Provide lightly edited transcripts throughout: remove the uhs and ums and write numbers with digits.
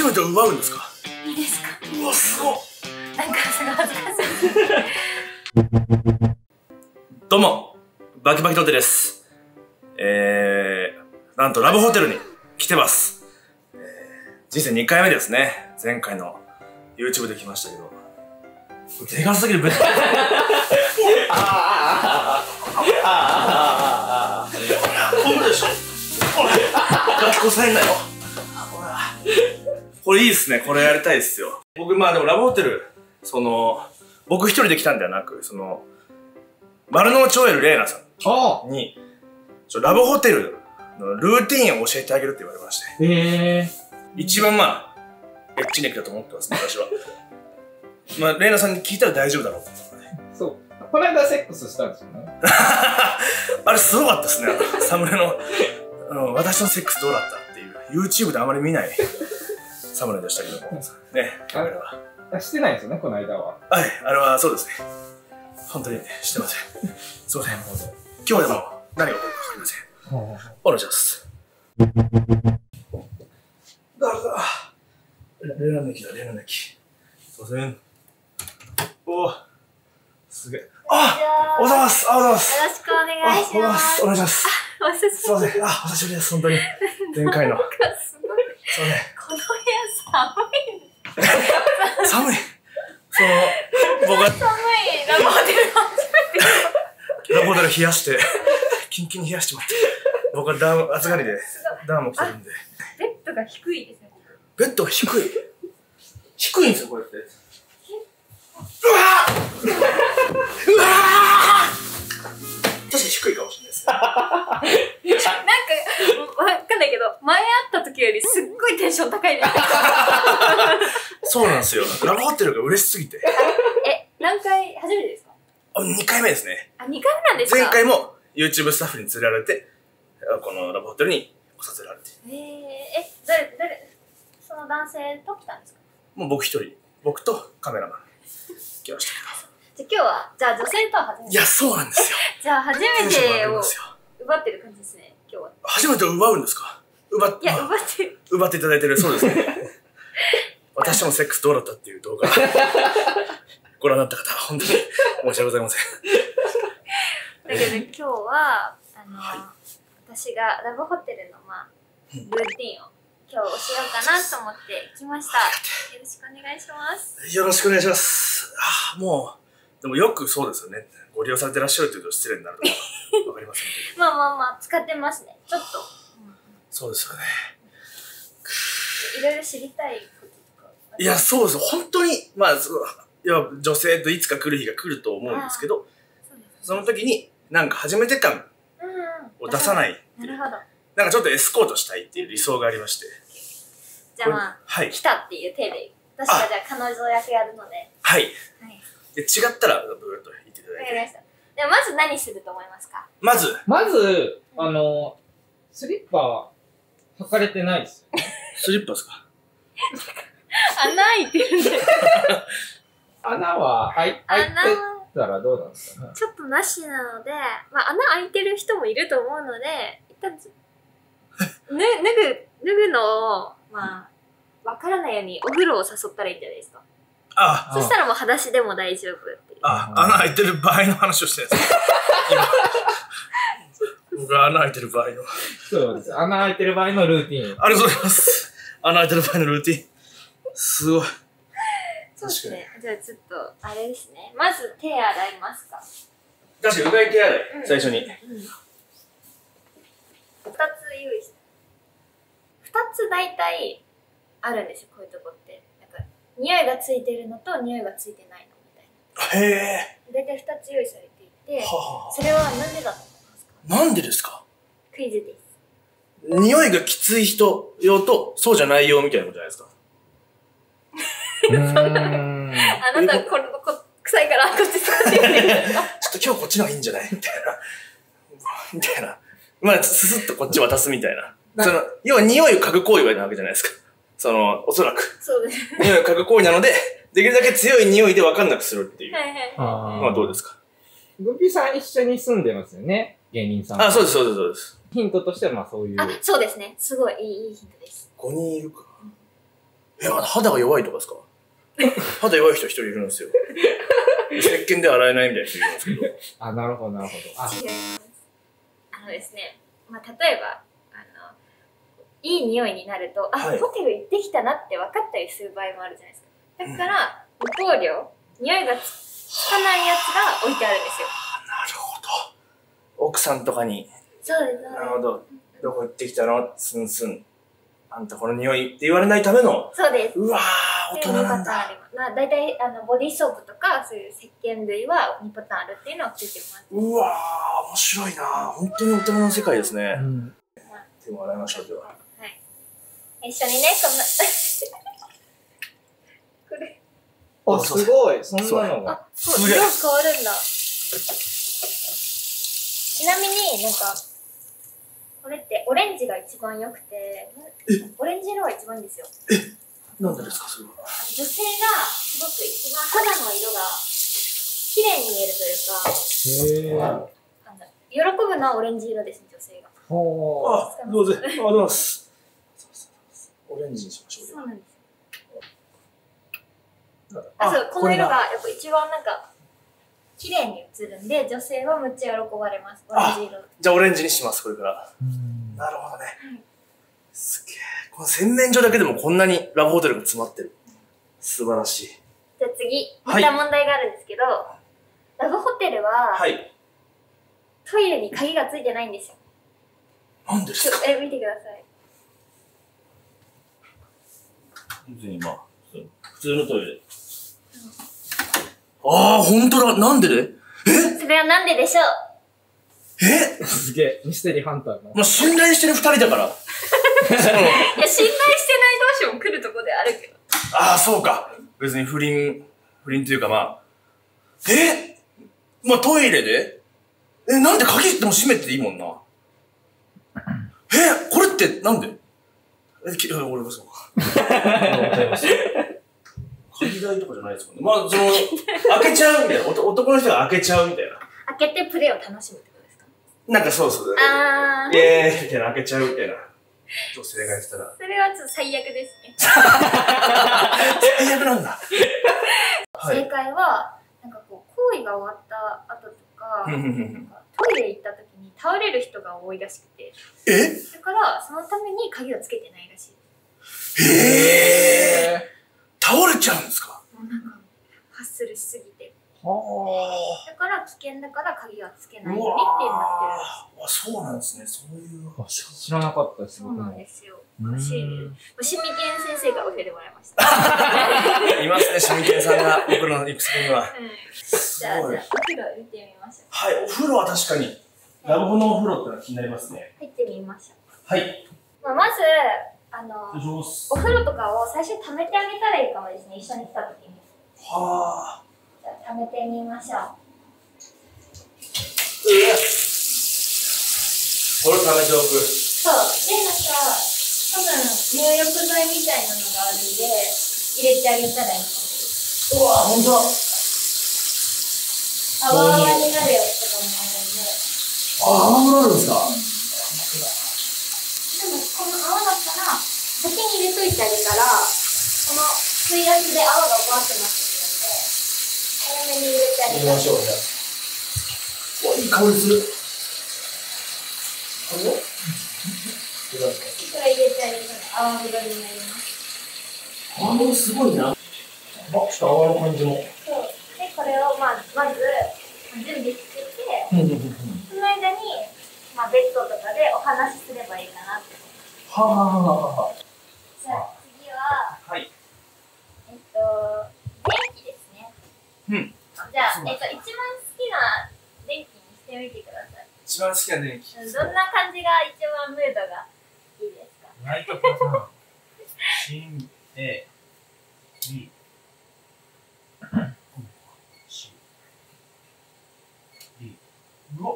初めて奪うんですか？いいですか？うわ、すごっ。なんかすごい恥ずかしい。どうも、バキバキ童貞です。なんとラブホテルに来てます。人生2回目ですね。前回の YouTube で来ましたけど。でかすぎるベッド。これでしょ？ガキこさえんなよ。これいいっすね。これやりたいっすよ。僕、まあでもラブホテル、僕一人で来たんではなく、丸の内オエル玲奈さんに、ラブホテルのルーティンを教えてあげるって言われまして。一番まあ、エッチネックだと思ってますね、私は。まあ、玲奈さんに聞いたら大丈夫だろうってことね。そう。この間セックスしたんですよね。あれすごかったですね。サムネの、私のセックスどうだったっていう、YouTube であまり見ないサムネでしたけども。ね、あれは。してないんですよね、この間は。はい、あれはそうですね。本当にしてません。すいません。今日でも何が起こるか分かりません。お願いします。誰だ？レナ抜きだ、レナ抜き。すいません。おぉ、すげえ。あっ、おはようございます。あ、おはようございます。よろしくお願いします。お願いします。すいません。あ、お久しぶりです。本当に。前回の。なんかすごい。そうね。この部屋寒い。寒い。僕は。ラブホテル冷やして、キンキンに冷やしてもらって、僕は暑がりで、ダウンも着てるんで。ベッドが低いですね。ベッドが低い。低いんですよ、こうやって。うわーうわー、確かに低いかもしれないです。なんか、わかんないけど、前会った時よりすっごいテンション高いです。そうなんですよ。ラブホテルが嬉しすぎて。何回、初めてですか？あ、2回目ですね。あ、2回目なんですか？前回も YouTube スタッフに連れられて、このラブホテルに来させられて。誰、その男性と来たんですか？もう僕一人。僕とカメラマン。来ましたけど。じゃあ今日は、じゃあ女性とは初めて？いや、そうなんですよ。じゃあ初めてを奪ってる感じですね、今日は。初めてを奪うんですか？奪って。いや、奪ってる。奪っていただいてる、そうですね。私とのセックスどうだったっていう動画。ご覧になった方、本当に申し訳ございません。だけど今日は、私がラブホテルの、ルーティンを今日教えようかなと思って来ました。よろしくお願いします。よろしくお願いします。あ、もう、でもよくそうですよね。ご利用されてらっしゃるというと失礼になるのわかりませんけど。まあまあまあ、使ってますね。ちょっと。そうですよね。いろいろ知りたいこととか。いや、そうです。本当に、まあ、いや女性といつか来る日が来ると思うんですけど、その時になんか初めて感を出さないっていう、なんかちょっとエスコートしたいっていう理想がありまして、じゃあまあ、はい、来たっていう手で私がじゃあ彼女役やるので、はい、はい、で違ったらブーッと言っていただいて。わかりました。でまず何すると思いますか？まずスリッパ履かれてないですよね。スリッパですか？穴開いてるんで。穴は開いてたらどうなんですかね。ちょっとなしなので、まあ、穴開いてる人もいると思うので、一旦脱ぐのを、まあ、わからないようにお風呂を誘ったらいいんじゃないですか。ああ。そしたらもう裸足でも大丈夫っていう。ああ、穴開いてる場合の話をしてるんですか。僕は穴開いてる場合の。そうです。穴開いてる場合のルーティン。ありがとうございます。穴開いてる場合のルーティン。すごい。そうですね。じゃあちょっとあれですね。まず手洗いますか。確かにうがい手洗い、最初に。2つ用意して。2つ大体あるんですよ。こういうとこってなんか匂いがついてるのと匂いがついてないのみたいな。へえ。大体2つ用意されていて、それはなんでだと思いますか。なんでですか。クイズです。匂いがきつい人用とそうじゃない用みたいなことじゃないですか。あなたこ臭いからこっち座ってくれる。ちょっと今日こっちの方がいいんじゃないみたいな。みたいな。まあ、ススッとこっち渡すみたいな。その、要は匂いを嗅ぐ行為なわけじゃないですか。おそらく。そうです。匂いを嗅ぐ行為なので、できるだけ強い匂いで分かんなくするっていう。はいはい。まあ、どうですか。グビさん一緒に住んでますよね。芸人さん。あ、そうです、そうです、そうです。ヒントとしてはまあそういう。あ、そうですね。すごいいいヒントです。5人いるか。や、肌が弱いとかですか？肌弱い人一人いるんですよ。石鹸で洗えないみたいな人いるんですけど。あ、なるほど、なるほど。ですね、まあ、例えば、いい匂いになると、あ、はい、ホテル行ってきたなって分かったりする場合もあるじゃないですか。だから、無香料、匂いがつかないやつが置いてあるんですよ。なるほど。奥さんとかに。そうです。なるほど。どこ行ってきたの？スンスン。あんたこの匂いって言われないための。そうです。うわー、大人なんだ。まあ、大体、ボディーソープとか、そういう石鹸類は2パターンあるっていうのは聞いてます。うわー、面白いな。本当に大人の世界ですね。うん。手も洗いましょう、では。はい。一緒にね、こんな。これ。あ、すごい。そんなのが。あ、そう、色変わるんだ。ちなみになんか、これってオレンジが一番良くて、オレンジ色が一番いいんですよ。え、なんでですか、それは。女性がすごく一番肌の色が綺麗に見えるというか、喜ぶのはオレンジ色ですね、女性が。あ、どうぞ。あ、どうもです。オレンジにしましょう。そうなんです。あ、そう、この色がやっぱ一番なんか綺麗に映るんで、女性はむっちゃ喜ばれます。オレンジ色。じゃあオレンジにします、これから。なるほどね。はい、すげえ。この洗面所だけでもこんなにラブホテルが詰まってる。素晴らしい。じゃあ次、また問題があるんですけど、はい、ラブホテルは、はい、トイレに鍵がついてないんですよ。なんですか？え、見てください。別にまあ、普通のトイレ。ああ、ほんとだ。なんでで、え、それはなんででしょう？え、すげえ、ミステリーハンターの。まあ、信頼してる二人だから。いや、信頼してない同士も来るとこであるけど。ああ、そうか。別に不倫というかまあ。え、まあ、トイレで、え、なんで鍵でも閉めていいもんな。え、これってなんで、え、俺もそうか。鍵台とかじゃないですもんね。まあ、その、開けちゃうみたいな。男の人が開けちゃうみたいな。開けてプレイを楽しむってことですか？なんかそうそう。あー。えーみたいな、開けちゃうみたいな。女性がやってたら。それはちょっと最悪ですね。最悪なんだ。正解は、なんかこう、行為が終わった後とか、トイレ行った時に倒れる人が多いらしくて。え？だから、そのために鍵をつけてないらしいです。へー。倒れちゃうんですか？もうなんかハッスルしすぎて、はあ、だから危険だから鍵はつけないようにってなってる。あ、そうなんですね。そういう知らなかったです。そうなんですよ。シミケン先生が教えてもらいました。いますね、シミケンさんが僕らの行く先には。じゃあお風呂見てみましょう。はい、お風呂は確かにラブホのお風呂ってのは気になりますね。入ってみましょう。はい、まあまずお風呂とかを最初に溜めてあげたらいいかもですね、一緒に来た時に。はあ。じゃあ、溜めてみましょう。これ溜めておく。そう。で、なんか、多分、入浴剤みたいなのがあるんで、入れてあげたらいいかもです。うわぁ、ほんとだ。泡々になるやつとかもあるんで。あ、泡々なるんですか？うん。先に入れといてあげたら、この水圧で泡がバーってなってくるので、早めに入れてあげましょう。お、いい香りする。これを入れてあげたら泡風呂になります。すごいな。あ、ちょっと泡の感じも。そう。で、これをまず準備してて、その間に、まあ、ベッドとかでお話しすればいいかなって。はあはあはあ。じゃあ次は、はい、電気ですね。うん。じゃあ、一番好きな電気にしてみてください。一番好きな電気。どんな感じが一番ムードがいいですか？ライトパターン。新 A、B、C、D。うわっ。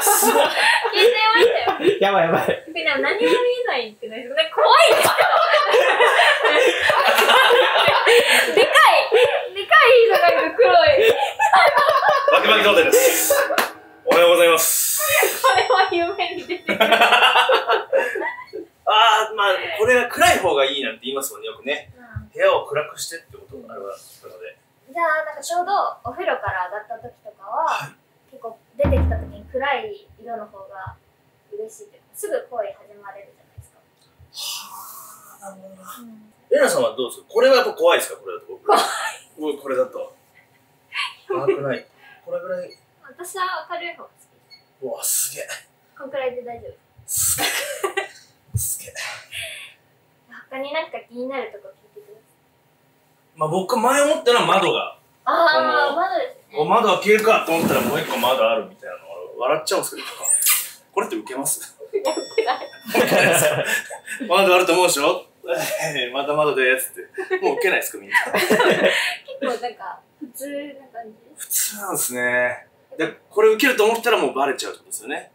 すごい。消えちゃいましたよ。やばいやばい。でも何も見えないってないです。怖いですけど。でかいのが黒い。バキバキ童貞です。おはようございます。これは夢に出てくる。ああ、まあこれが暗い方がいいなんて言いますもんね、よくね。部屋を暗くしてってことがあるわけなので。じゃあ、なんかちょうどお風呂から上がった時とかは、はい、結構出てきた時に暗い色の方が嬉しいっていうか、すぐ恋始まれるじゃないですか。はあ、なるほどな。エナさんはどうですか？これだと怖いですか？これだと怖い。これだと。暗くない。これぐらい。私は明るい方が好きです。うわ、すげえ。こんくらいで大丈夫。すげえ。すげえ。他になんか気になるとこ聞いてください。まあ僕前思ったのは窓が。ああ、窓ですね。お窓開けるかと思ったらもう一個窓あるみたいなの笑っちゃうんですけど、これってウケます？ウケない。ウケないですか？窓あると思うでしょ？まだまだですって。もうウケないですかみんな。結構なんか普通な感じ。普通なんですね。でこれウケると思ったらもうバレちゃうってことですよね。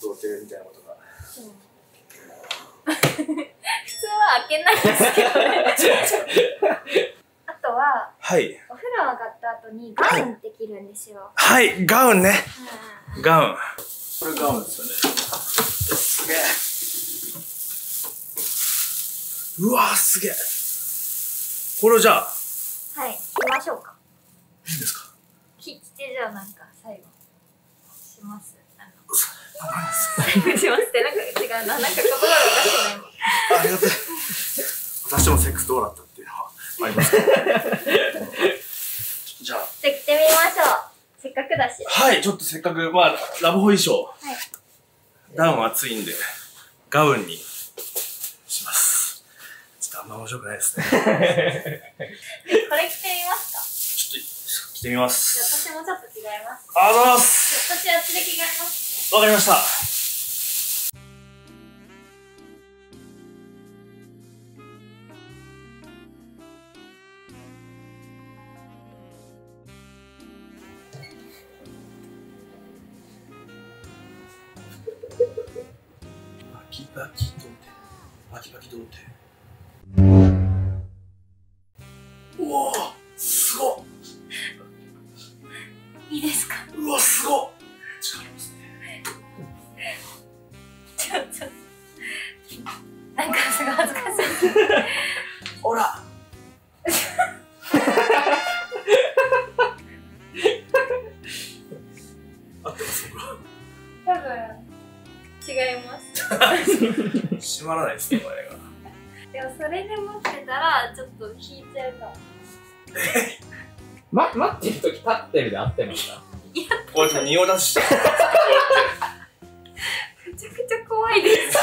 童貞みたいなことが。普通は開けないんですけどね。あとは、はい、お風呂上がった後にガウンって着るんですよ。はい、はい、ガウンね。ガウン。これガウンですよね。すげえ。うわー、すげえ。これをじゃあ。はい、着ましょうか。いいんですか。着てじゃあなんか最後します。しますってなんか違うな、なんか心がおかしくない。ありがとう。私もセックスどうだったっていうのはあります。じゃあ。じゃあ着てみましょう。せっかくだし。はい、ちょっとせっかくまあラブホ衣装。はい。ダウンは暑いんでガウンにします。ちょっとあんま面白くないですね。これ着てみますか。ちょっと着てみます。私もちょっと違います。ありがとうございます。私あっちで着替えます。わかりました。バキバキ童貞。バキバキ童貞。うわー、すごい。いいですか。うわ、すごい。なんかすごい恥ずかしい。ほら。合ってますか？多分違います。閉まらないですね、これが。でもそれで持ってたらちょっと引いちゃうか。待ってる時立ってるで合ってました。いや。こうやって匂い出して。めちゃくちゃ怖いです。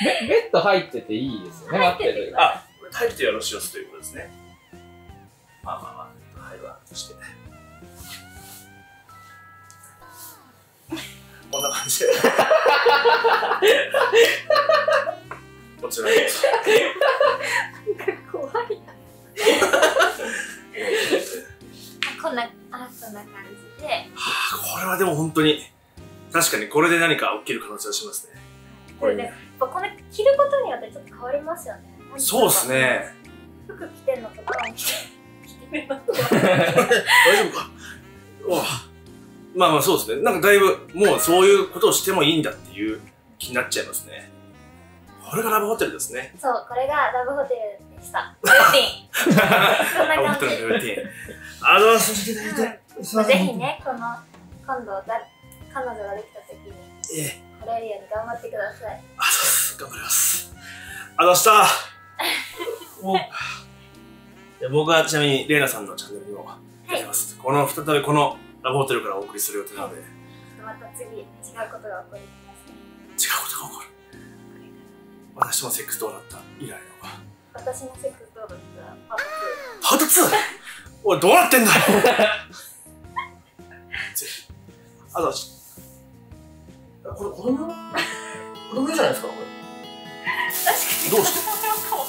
ベッド入ってていいですよね。あ、入ってよろしよすということですね。まあまあまあ、ベッド入るわとして。こんな感じで。こちらです。なんか怖いな。こんな感じで。これはでも本当に。確かにこれで何か起きる可能性はしますね。これね、やっぱこれ着ることによってちょっと変わりますよね。そうですね。服着てんのとか着てるのとか。大丈夫か。まあまあそうですね。なんかだいぶもうそういうことをしてもいいんだっていう気になっちゃいますね。これがラブホテルですね。そう、これがラブホテルでした。ルーティン。そんな感じ。ラブホテルのルーティン。あの、ぜひね、この今度彼女ができたときに、来れるように頑張ってください。あ、そうです。頑張ります。ありがとうございました。僕はちなみに、レイナさんのチャンネルにも出てます。はい、再びこのラブホテルからお送りする予定なので。また次、違うことが起こりますね。違うことが起こる。私もセックスどうだった以来の。私もセックスどうだったパート 2。おい、どうなってんだよ。あとこれ子供用？子供用じゃないですかこれ。確かに。どうし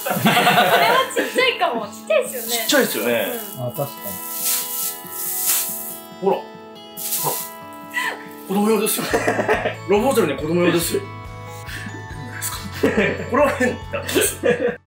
て？これはちっちゃいかも。ちっちゃいですよね。ちっちゃいですよね。あ、確かに。ほら、子供用ですよ。ロボットに子供用ですよ。これは変だ。